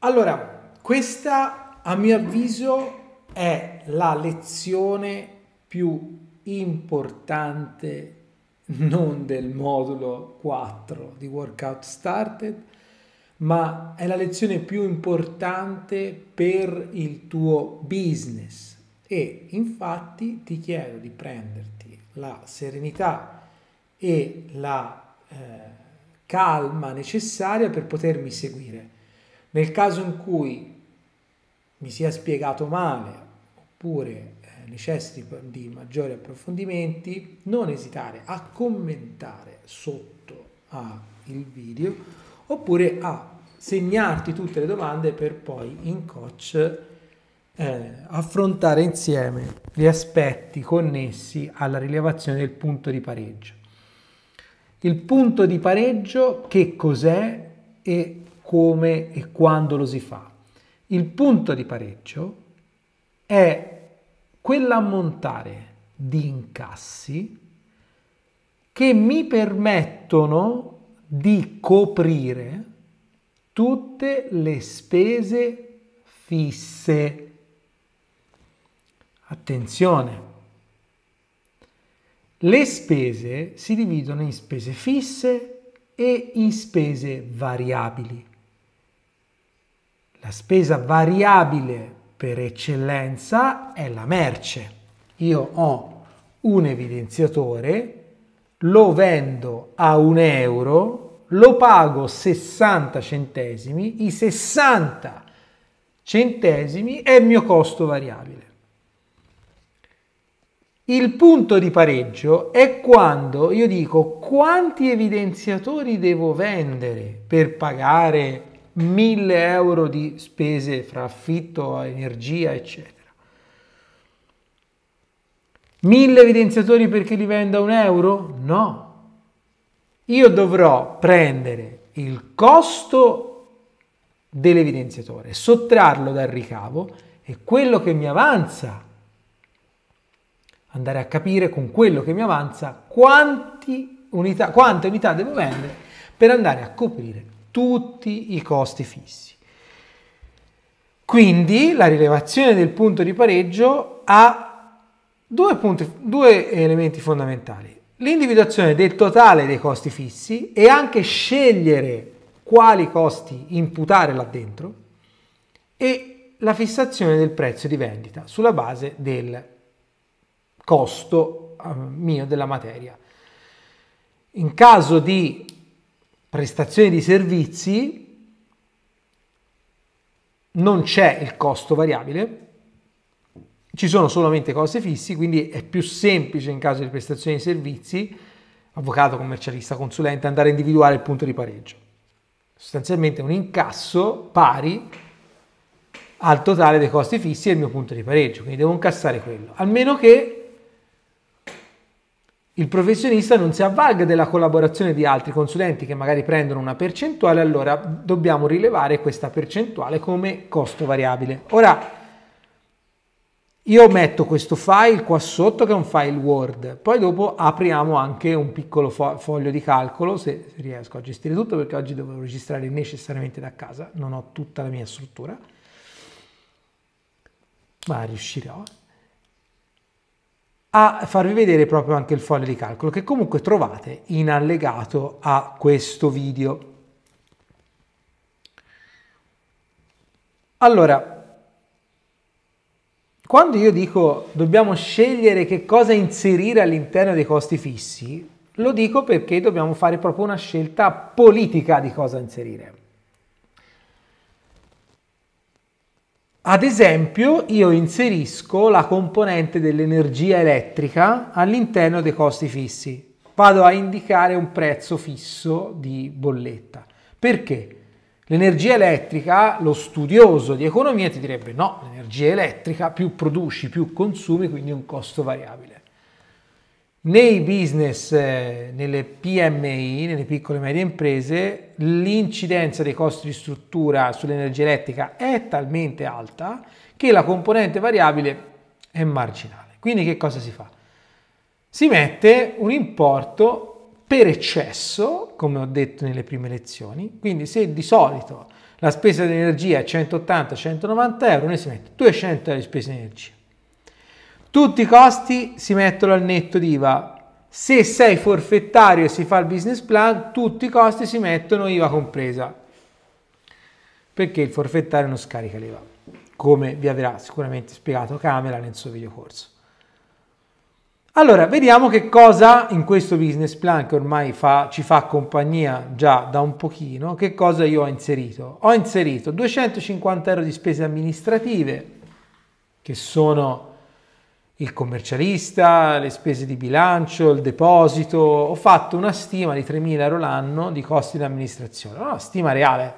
Allora, questa a mio avviso è la lezione più importante non del modulo 4 di Workout Started, ma è la lezione più importante per il tuo business. E infatti ti chiedo di prenderti la serenità e la calma necessaria per potermi seguire. Nel caso in cui mi sia spiegato male oppure necessiti di maggiori approfondimenti, non esitare a commentare sotto al video oppure a segnarti tutte le domande per poi in coach affrontare insieme gli aspetti connessi alla rilevazione del punto di pareggio. Il punto di pareggio che cos'è e come e quando lo si fa? Il punto di pareggio è quell'ammontare di incassi che mi permettono di coprire tutte le spese fisse. Attenzione! Le spese si dividono in spese fisse e in spese variabili. La spesa variabile per eccellenza è la merce. Io ho un evidenziatore, lo vendo a €1, lo pago 60 centesimi, i 60 centesimi è il mio costo variabile. Il punto di pareggio è quando io dico quanti evidenziatori devo vendere per pagare €1000 di spese fra affitto, energia, eccetera. 1000 evidenziatori perché li vendo a €1? No. Io dovrò prendere il costo dell'evidenziatore, sottrarlo dal ricavo e quello che mi avanza, andare a capire con quello che mi avanza quante unità devo vendere per andare a coprire tutti i costi fissi. Quindi la rilevazione del punto di pareggio ha due elementi fondamentali: l'individuazione del totale dei costi fissi e anche scegliere quali costi imputare là dentro, e la fissazione del prezzo di vendita sulla base del costo mio della materia. In caso di prestazione di servizi non c'è il costo variabile, ci sono solamente costi fissi, quindi è più semplice in caso di prestazione di servizi, avvocato, commercialista, consulente, andare a individuare il punto di pareggio. Sostanzialmente un incasso pari al totale dei costi fissi è il mio punto di pareggio, quindi devo incassare quello, almeno che il professionista non si avvalga della collaborazione di altri consulenti che magari prendono una percentuale, allora dobbiamo rilevare questa percentuale come costo variabile. Ora, io metto questo file qua sotto che è un file Word, poi dopo apriamo anche un piccolo foglio di calcolo, se riesco a gestire tutto, perché oggi devo registrare necessariamente da casa, non ho tutta la mia struttura, ma riuscirò a farvi vedere proprio anche il foglio di calcolo, che comunque trovate in allegato a questo video. Allora, quando io dico dobbiamo scegliere che cosa inserire all'interno dei costi fissi, lo dico perché dobbiamo fare proprio una scelta politica di cosa inserire. Ad esempio, io inserisco la componente dell'energia elettrica all'interno dei costi fissi. Vado a indicare un prezzo fisso di bolletta. Perché? L'energia elettrica, lo studioso di economia ti direbbe no, l'energia elettrica più produci, più consumi, quindi un costo variabile. Nei business, nelle PMI, nelle piccole e medie imprese, l'incidenza dei costi di struttura sull'energia elettrica è talmente alta che la componente variabile è marginale. Quindi che cosa si fa? Si mette un importo per eccesso, come ho detto nelle prime lezioni. Quindi se di solito la spesa di energia è 180-190 euro, noi si mette 200 euro di spesa di energia. Tutti i costi si mettono al netto di IVA. Se sei forfettario e si fa il business plan, tutti i costi si mettono IVA compresa, perché il forfettario non scarica l'IVA, come vi avrà sicuramente spiegato Camera nel suo video corso. Allora, vediamo che cosa in questo business plan, che ormai ci fa compagnia già da un pochino, che cosa io ho inserito. Ho inserito 250 euro di spese amministrative, che sono il commercialista, le spese di bilancio, il deposito. Ho fatto una stima di 3.000 euro l'anno di costi di amministrazione, una stima reale.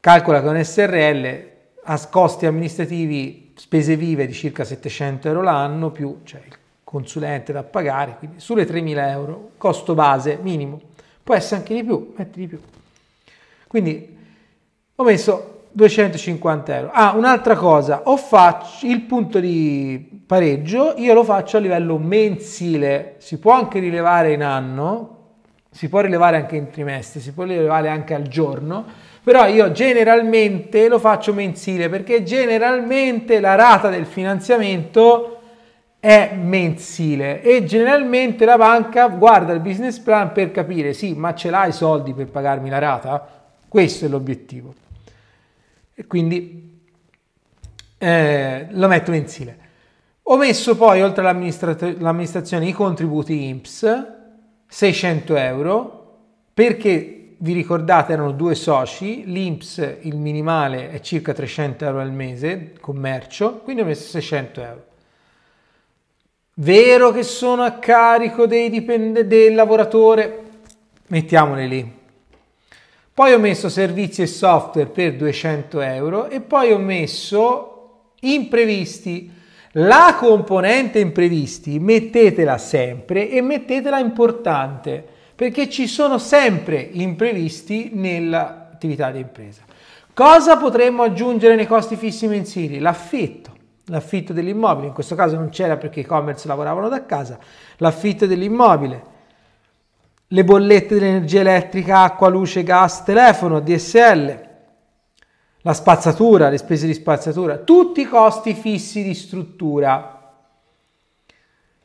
Calcola che un SRL ha costi amministrativi, spese vive di circa 700 euro l'anno, più cioè il consulente da pagare, quindi sulle 3.000 euro, costo base minimo. Può essere anche di più, metti di più. Quindi ho messo 250 euro. Ah, un'altra cosa, il punto di pareggio io lo faccio a livello mensile, si può anche rilevare in anno, si può rilevare anche in trimestre, si può rilevare anche al giorno, però io generalmente lo faccio mensile, perché generalmente la rata del finanziamento è mensile e generalmente la banca guarda il business plan per capire, sì, ma ce l'hai i soldi per pagarmi la rata? Questo è l'obiettivo. E quindi lo metto mensile. Ho messo poi, oltre all'amministrazione, i contributi INPS, 600 euro, perché vi ricordate erano due soci, l'INPS il minimale è circa 300 euro al mese, commercio, quindi ho messo 600 euro. Vero che sono a carico del lavoratore, mettiamole lì. Poi ho messo servizi e software per 200 euro e poi ho messo imprevisti. La componente imprevisti mettetela sempre e mettetela importante, perché ci sono sempre imprevisti nell'attività di impresa. Cosa potremmo aggiungere nei costi fissi mensili? L'affitto dell'immobile, in questo caso non c'era perché i commerce lavoravano da casa, l'affitto dell'immobile, le bollette dell'energia elettrica, acqua, luce, gas, telefono, ADSL, la spazzatura, le spese di spazzatura, tutti i costi fissi di struttura.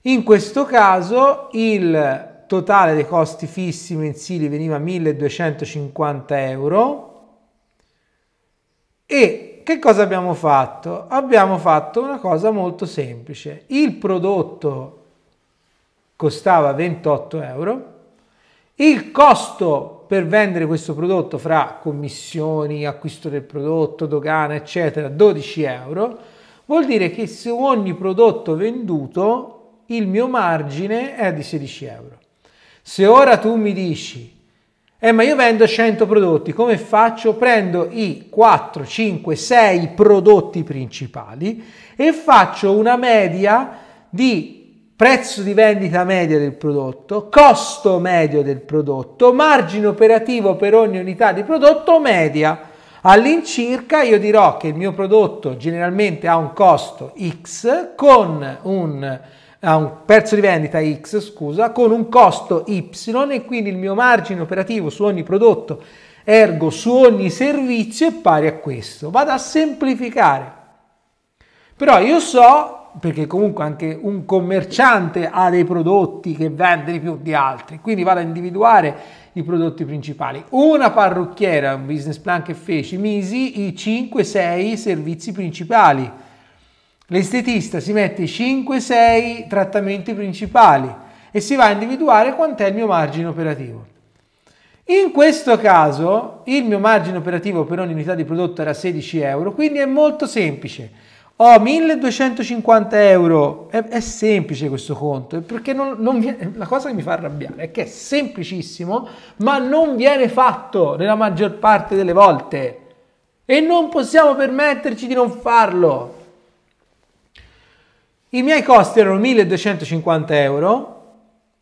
In questo caso il totale dei costi fissi mensili veniva a 1.250 euro e che cosa abbiamo fatto? Abbiamo fatto una cosa molto semplice. Il prodotto costava 28 euro. Il costo per vendere questo prodotto fra commissioni, acquisto del prodotto, dogana, eccetera, 12 euro, vuol dire che su ogni prodotto venduto il mio margine è di 16 euro. Se ora tu mi dici, ma io vendo 100 prodotti, come faccio? Prendo i 4, 5, 6 prodotti principali e faccio una media di prezzo di vendita media del prodotto, costo medio del prodotto, margine operativo per ogni unità di prodotto media. All'incirca io dirò che il mio prodotto generalmente ha un costo X con un prezzo di vendita X, scusa, con un costo Y, e quindi il mio margine operativo su ogni prodotto, ergo su ogni servizio, è pari a questo. Vado a semplificare. Però io so, perché comunque anche un commerciante ha dei prodotti che vende di più di altri, quindi vado a individuare i prodotti principali. Una parrucchiera, un business plan che feci, misi i 5-6 servizi principali. L'estetista si mette i 5-6 trattamenti principali e si va a individuare quant'è il mio margine operativo. In questo caso il mio margine operativo per ogni unità di prodotto era 16 euro, quindi è molto semplice. Ho 1.250 euro, è semplice questo conto, perché la cosa che mi fa arrabbiare è che è semplicissimo, ma non viene fatto nella maggior parte delle volte e non possiamo permetterci di non farlo. I miei costi erano 1.250 euro,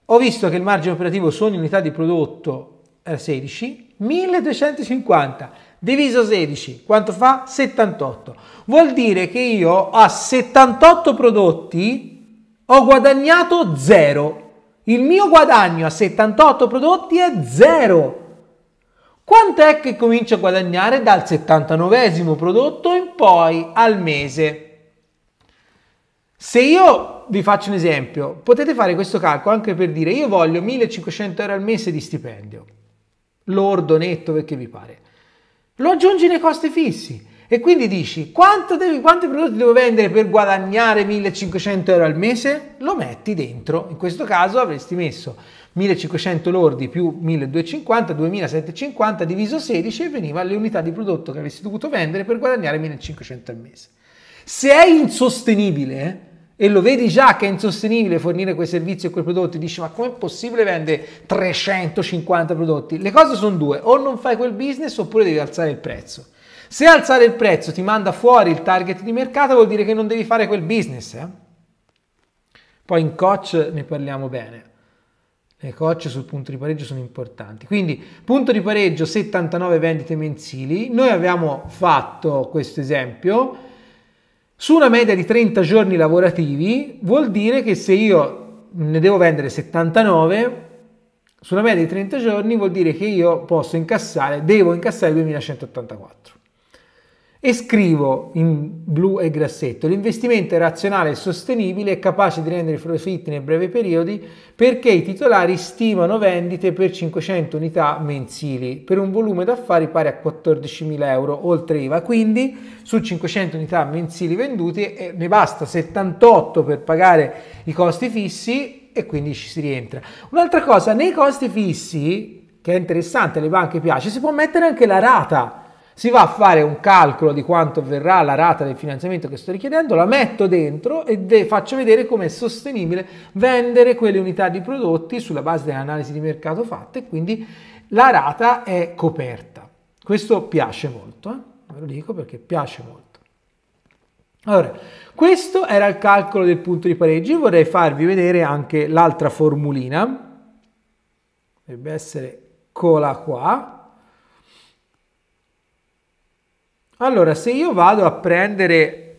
ho visto che il margine operativo su ogni unità di prodotto era 16, 1.250 diviso 16, quanto fa? 78. Vuol dire che io a 78 prodotti ho guadagnato 0. Il mio guadagno a 78 prodotti è 0. Quanto è che comincio a guadagnare dal 79esimo prodotto in poi al mese? Se io vi faccio un esempio, potete fare questo calcolo anche per dire io voglio 1500 euro al mese di stipendio, lordo, netto, perché vi pare. Lo aggiungi nei costi fissi e quindi dici quanti prodotti devo vendere per guadagnare 1500 euro al mese? Lo metti dentro, in questo caso avresti messo 1500 lordi più 1250, 2750 diviso 16 e veniva le unità di prodotto che avresti dovuto vendere per guadagnare 1500 al mese. Se è insostenibile e lo vedi già che è insostenibile fornire quei servizi e quei prodotti, dici ma com'è possibile vendere 350 prodotti? Le cose sono due, o non fai quel business oppure devi alzare il prezzo. Se alzare il prezzo ti manda fuori il target di mercato vuol dire che non devi fare quel business. Poi in coach ne parliamo bene. Le coach sul punto di pareggio sono importanti. Quindi punto di pareggio 79 vendite mensili. Noi abbiamo fatto questo esempio su una media di 30 giorni lavorativi, vuol dire che se io ne devo vendere 79 su una media di 30 giorni vuol dire che io posso incassare, devo incassare 2184. E scrivo in blu e grassetto: l'investimento è razionale e sostenibile, è capace di rendere profitti nei brevi periodi perché i titolari stimano vendite per 500 unità mensili per un volume d'affari pari a 14.000 euro oltre IVA. Quindi su 500 unità mensili vendute ne basta 78 per pagare i costi fissi e quindi ci si rientra. Un'altra cosa, nei costi fissi, che è interessante, alle banche piace, si può mettere anche la rata. Si va a fare un calcolo di quanto verrà la rata del finanziamento che sto richiedendo, la metto dentro e faccio vedere come è sostenibile vendere quelle unità di prodotti sulla base dell'analisi di mercato fatta e quindi la rata è coperta. Questo piace molto, ve lo dico perché piace molto. Allora, questo era il calcolo del punto di pareggio. Io vorrei farvi vedere anche l'altra formulina, dovrebbe essere cola qua. Allora, se io vado a prendere,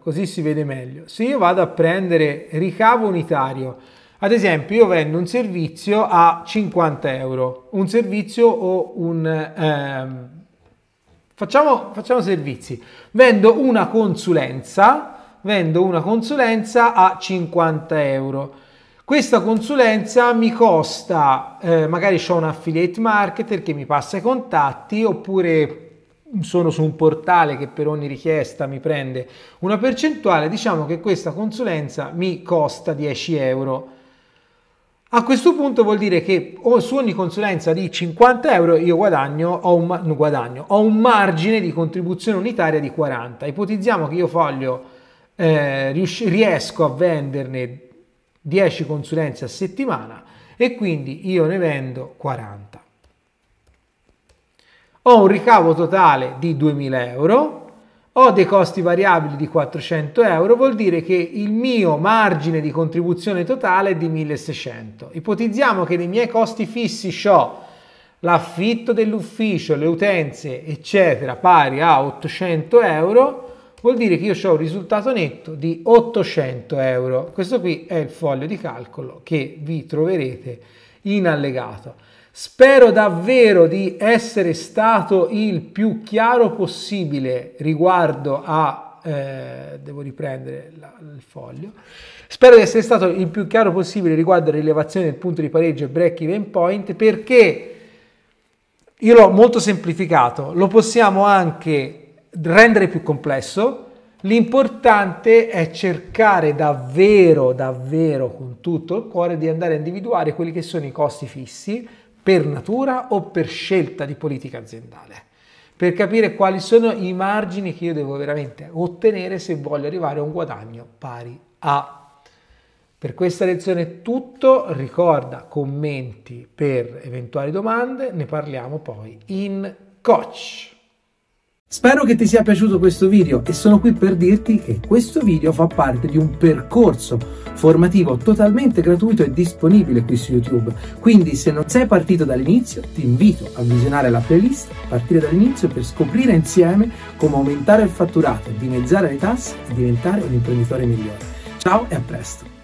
così si vede meglio, se io vado a prendere ricavo unitario, ad esempio io vendo un servizio a 50 euro, un servizio o un, facciamo servizi, vendo una consulenza a 50 euro. Questa consulenza mi costa, magari ho un affiliate marketer che mi passa i contatti oppure sono su un portale che per ogni richiesta mi prende una percentuale, diciamo che questa consulenza mi costa 10 euro. A questo punto vuol dire che su ogni consulenza di 50 euro io ho un margine di contribuzione unitaria di 40. Ipotizziamo che io voglio, riesco a venderne 10 consulenze a settimana e quindi io ne vendo 40. Ho un ricavo totale di 2000 euro, ho dei costi variabili di 400 euro, vuol dire che il mio margine di contribuzione totale è di 1600. Ipotizziamo che nei miei costi fissi ho l'affitto dell'ufficio, le utenze, eccetera, pari a 800 euro. Vuol dire che io ho un risultato netto di 800 euro. Questo qui è il foglio di calcolo che vi troverete in allegato. Spero davvero di essere stato il più chiaro possibile riguardo a... devo riprendere il foglio. Spero di essere stato il più chiaro possibile riguardo alla rilevazione del punto di pareggio e break even point, perché io l'ho molto semplificato, lo possiamo anche rendere più complesso. L'importante è cercare davvero con tutto il cuore di andare a individuare quelli che sono i costi fissi per natura o per scelta di politica aziendale, per capire quali sono i margini che io devo veramente ottenere se voglio arrivare a un guadagno pari a. Per questa lezione è tutto, ricorda commenti per eventuali domande, ne parliamo poi in coach. Spero che ti sia piaciuto questo video e sono qui per dirti che questo video fa parte di un percorso formativo totalmente gratuito e disponibile qui su YouTube, quindi se non sei partito dall'inizio ti invito a visionare la playlist Partire dall'inizio per scoprire insieme come aumentare il fatturato, dimezzare le tasse e diventare un imprenditore migliore. Ciao e a presto!